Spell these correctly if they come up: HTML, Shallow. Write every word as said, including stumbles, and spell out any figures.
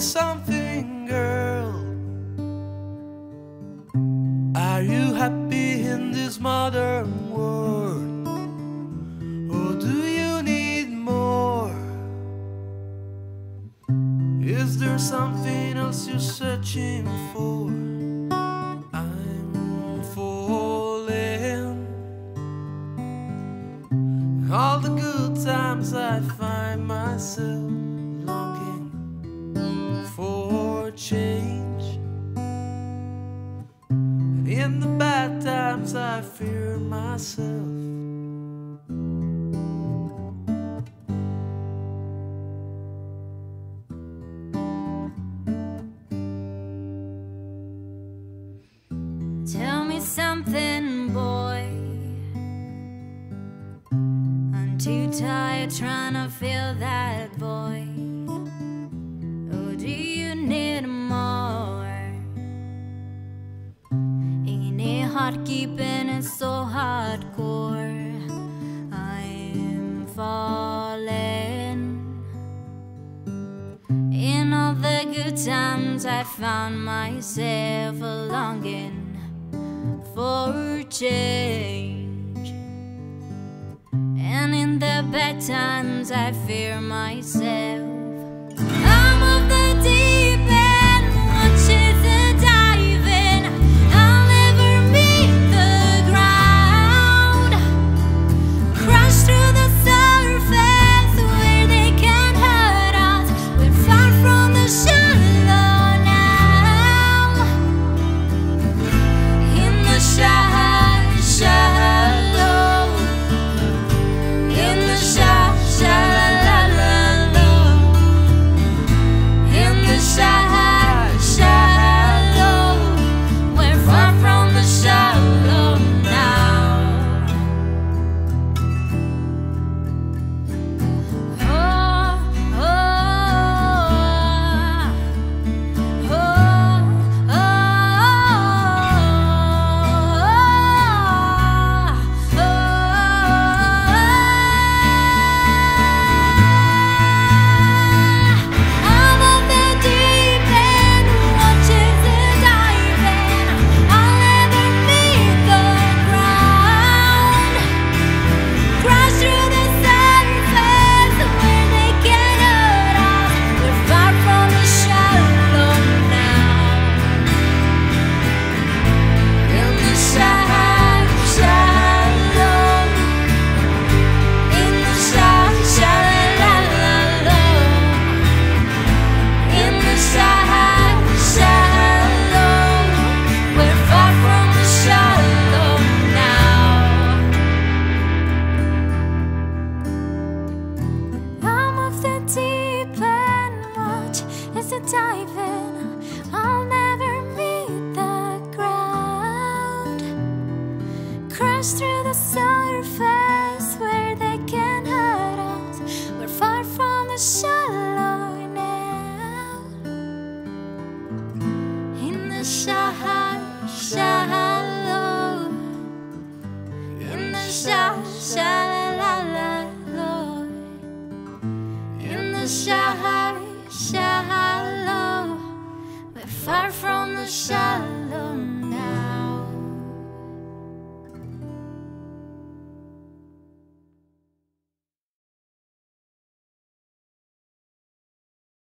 something, girl. Are you happy in this modern world, or do you need more? Is there something else you're searching for? I'm falling. All the good times I find myself longing for change. In the bad times I fear myself. Tell me something, boy, I'm too tired trying to feel that void. Oh, do you need more? Ain't it hard keeping it so hardcore? I'm falling. In all the good times I found myself longing for change, and in the bad times I fear myself. I'm of the deep end, watching the diving. I'll never meet the ground, crash through the surface where they can't hurt us. We're far from the shallow now. In the shallow. Diving, I'll never meet the ground. Crash through the surface where they can't hurt us. We're far from the shallow now. In the shallow, shallow. In the shallow, shallow. In the shallow, shallow. Far from the shallow.